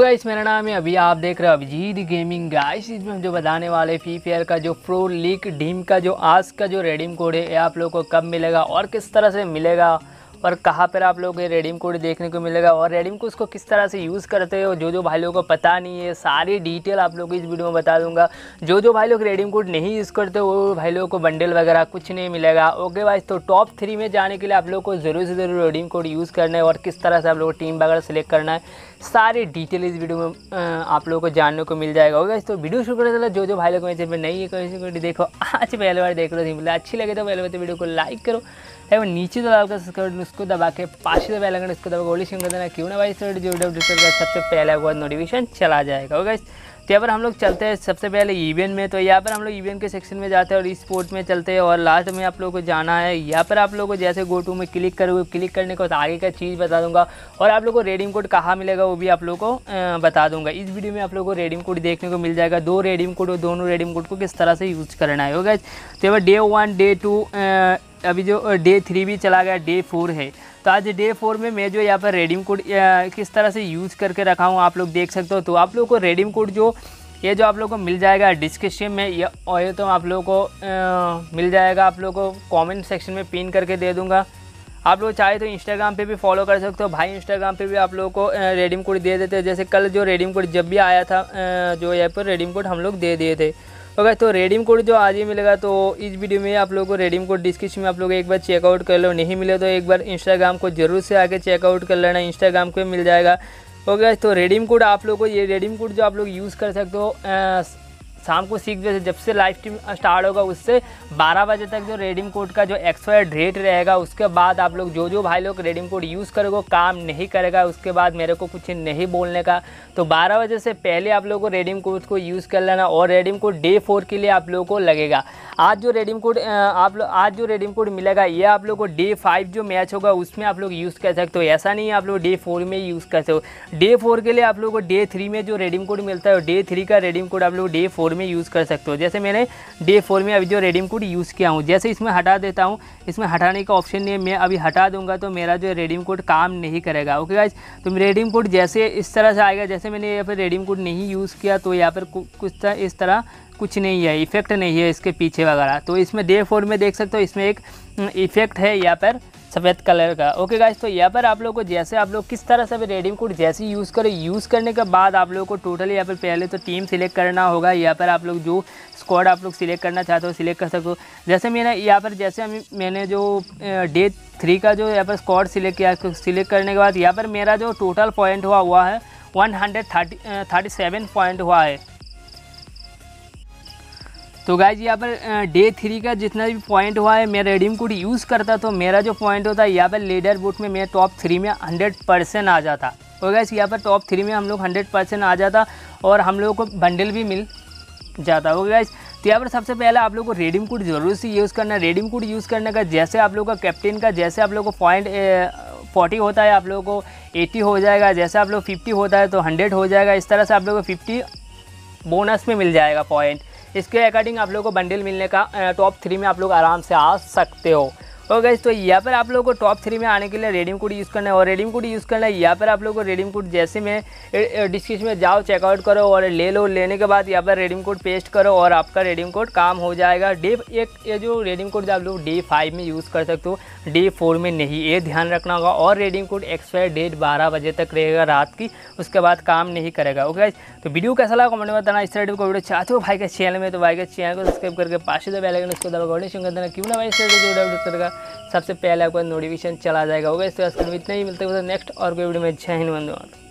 Guys मेरा नाम है अभी आप देख रहे हो अभिजीत गेमिंग। गाइस इसमें हम जो बताने वाले फ्री फायर का जो प्रो लीक डीम का जो आज का जो रेडीम कोड है ये आप लोगों को कब मिलेगा और किस तरह से मिलेगा और कहाँ पर आप लोगों को रेडीम कोड देखने को मिलेगा और रेडीम कोड उसको किस तरह से यूज़ करते हो जो जो भाई लोगों को पता नहीं है सारी डिटेल आप लोगों को इस वीडियो में बता दूंगा। जो जो भाई लोग रेडीम कोड नहीं यूज़ करते वो भाई लोगों को बंडल वगैरह कुछ नहीं मिलेगा। ओके भाई तो टॉप 3 में जाने के लिए आप लोग को ज़रूर से ज़रूर रेडीम कोड यूज़ करना है और किस तरह से आप लोग टीम वगैरह सेलेक्ट करना है सारी डिटेल इस वीडियो में आप लोगों को जानने को मिल जाएगा। ओके तो वीडियो शुरू करने से पहले जो भाई लोग मेरे चैनल पर नहीं है कोई देखो आज पहले बार देख लो, सिंपल अच्छी लगे तो पहले बार तो वीडियो को लाइक करो और नीचे दबा कर सब्सक्राइब उसको दबा के पास ही दबा लगाना उसको दबा गोली सिंह देना क्यों ना भाई सर जो सबसे पहला हुआ नोटिफिकेशन चला जाएगा। ओके तो यहाँ पर हम लोग चलते हैं सबसे पहले इवेंट में। तो यहाँ पर हम लोग इवेंट के सेक्शन में जाते हैं और स्पोर्ट में चलते हैं और लास्ट में आप लोगों को जाना है। यहाँ पर आप लोगों को जैसे गो टू में क्लिक करोगे क्लिक करने के बाद आगे का चीज़ बता दूंगा और आप लोगों को रेडीम कोड कहाँ मिलेगा वो भी आप लोगों को बता दूंगा। इस वीडियो में आप लोगों को रेडीम कोड देखने को मिल जाएगा, 2 रेडीम कोड और दोनों रेडीम कोड को किस तरह से यूज़ करना है। ओके तो यहाँ पर डे 1 डे 2 अभी जो डे 3 भी चला गया डे 4 है। तो आज डे 4 में मैं जो यहाँ पर रेडीम कोड किस तरह से यूज़ करके रखा हूँ आप लोग देख सकते हो। तो आप लोगों को रेडीम कोड जो ये जो आप लोगों को मिल जाएगा डिस्क्रिप्शन में ये तो आप लोगों को मिल जाएगा, आप लोगों को कमेंट सेक्शन में पिन करके दे दूँगा। आप लोग चाहे तो इंस्टाग्राम पे भी फॉलो कर सकते हो भाई, इंस्टाग्राम पे भी आप लोगों को रेडीम कोड दे देते हैं। जैसे कल जो रेडीम कोड जब भी आया था जो यहाँ पर रेडीम कोड हम लोग दे दिए थे। ओके तो रेडीम कोड जो आज ही मिलेगा तो इस वीडियो में आप लोगों को रेडीम कोड डिस्क्रिप्शन में आप लोग एक बार चेकआउट कर लो, नहीं मिले तो एक बार इंस्टाग्राम को जरूर से आके चेकआउट कर लेना, इंस्टाग्राम को मिल जाएगा। ओके तो रेडीम कोड आप लोगों को ये रेडीम कोड जो आप लोग यूज़ कर सकते हो शाम को 6 बजे से जब से लाइव स्ट्रीम स्टार्ट होगा उससे 12 बजे तक जो रेडीम कोड का जो एक्सपायर डेट रहेगा उसके बाद आप लोग जो भाई लोग रेडीम कोड यूज़ करोगे काम नहीं करेगा उसके बाद मेरे को कुछ नहीं बोलने का। तो 12 बजे से पहले आप लोगों को रेडीम कोड को यूज़ कर लेना और रेडीम कोड डे 4 के लिए आप लोगों को लगेगा। आज जो रेडीम कोड मिलेगा ये आप लोग को डे 5 जो मैच होगा उसमें आप लोग यूज़ कर सकते हो, ऐसा नहीं है आप लोग डे 4 में यूज़ कर सकते हो। डे 4 के लिए आप लोग को डे 3 में जो रेडीम कोड मिलता है डे 3 का रेडीम कोड आप लोग डे 4 में यूज़ कर सकते हो। जैसे मैंने डे 4 में अभी जो रेडीम कोड यूज़ किया हूँ जैसे इसमें हटा देता हूँ, इसमें हटाने का ऑप्शन नहीं है, मैं अभी हटा दूंगा तो मेरा जो रेडीम कोड काम नहीं करेगा। ओके गाइस तो रेडीम कोड जैसे इस तरह से आएगा, जैसे मैंने यहाँ पर रेडीम कोड नहीं यूज़ किया तो यहाँ पर कुछ इस तरह कुछ नहीं है, इफेक्ट नहीं है इसके पीछे वगैरह। तो इसमें डे 4 में देख सकते हो इसमें एक इफेक्ट है यहाँ पर सफ़ेद कलर का। ओके गाइस तो यहाँ पर आप लोग को जैसे आप लोग किस तरह से रेडीम कोड जैसे यूज़ करो, यूज़ करने के बाद आप लोग को टोटली यहाँ पर पहले तो टीम सिलेक्ट करना होगा। यहाँ पर आप लोग जो स्क्वाड आप लोग सिलेक्ट करना चाहते हो सिलेक्ट कर सकते हो। जैसे मैंने यहाँ पर मैंने जो डे 3 का जो यहाँ पर स्क्वाड सिलेक्ट किया, सिलेक्ट करने के बाद यहाँ पर मेरा जो टोटल पॉइंट हुआ है 137 पॉइंट हुआ है। तो गाइज यहाँ पर डे 3 का जितना भी पॉइंट हुआ है मैं रेडीम कोड यूज़ करता तो मेरा जो पॉइंट होता है यहाँ पर लीडर बोर्ड में मैं टॉप 3 में 100% आ जाता। और गाइज यहाँ पर टॉप 3 में हम लोग 100% आ जाता और हम लोगों को बंडल भी मिल जाता। ओके गाइज तो यहाँ पर सबसे पहले आप लोगों को रेडीम कोड जरूर से यूज़ करना है। रेडीम कोड यूज़ करने का जैसे आप लोगों का कैप्टन का जैसे आप लोगों को पॉइंट 40 होता है आप लोगों को 80 हो जाएगा, जैसे आप लोग 50 होता है तो 100 हो जाएगा। इस तरह से आप लोगों को 50 बोनस में मिल जाएगा पॉइंट, इसके अकॉर्डिंग आप लोगों को बंडल मिलने का टॉप 3 में आप लोग आराम से आ सकते हो। ओके गाइस तो यहाँ पर आप लोगों को टॉप 3 में आने के लिए रेडीम कोड यूज़ करना है और रेडीम कोड यूज़ करना है। यहाँ पर आप लोगों को रेडीम कोड जैसे मैं डिस्क्रिप्शन में जाओ चेकआउट करो और ले लो, लेने के बाद यहाँ पर रेडीम कोड पेस्ट करो और आपका रेडीम कोड काम हो जाएगा। ये जो रेडीम कोड आप लोग डे 5 में यूज़ कर सकते हो डे 4 में नहीं, ये ध्यान रखना होगा। और रेडीम कोड एक्सपायर डेट 12 बजे तक रहेगा रात की, उसके बाद काम नहीं करेगा। ओके गाइस तो वीडियो कैसा लगा कमेंट में बताना। इस तरह को वीडियो चाहते हो भाई के चैनल में तो भाई के चैनल को सब्सक्राइब करके पास ही दबा लगाना उसको दबा गोली सिंह देना क्यों ना भाई इस तरह का सबसे पहले आपका नोटिफिकेशन चला जाएगा। होगा इस तरह से इतना ही मिलते हैं नेक्स्ट और कोई वीडियो में। जय हिंद वंदे मातरम।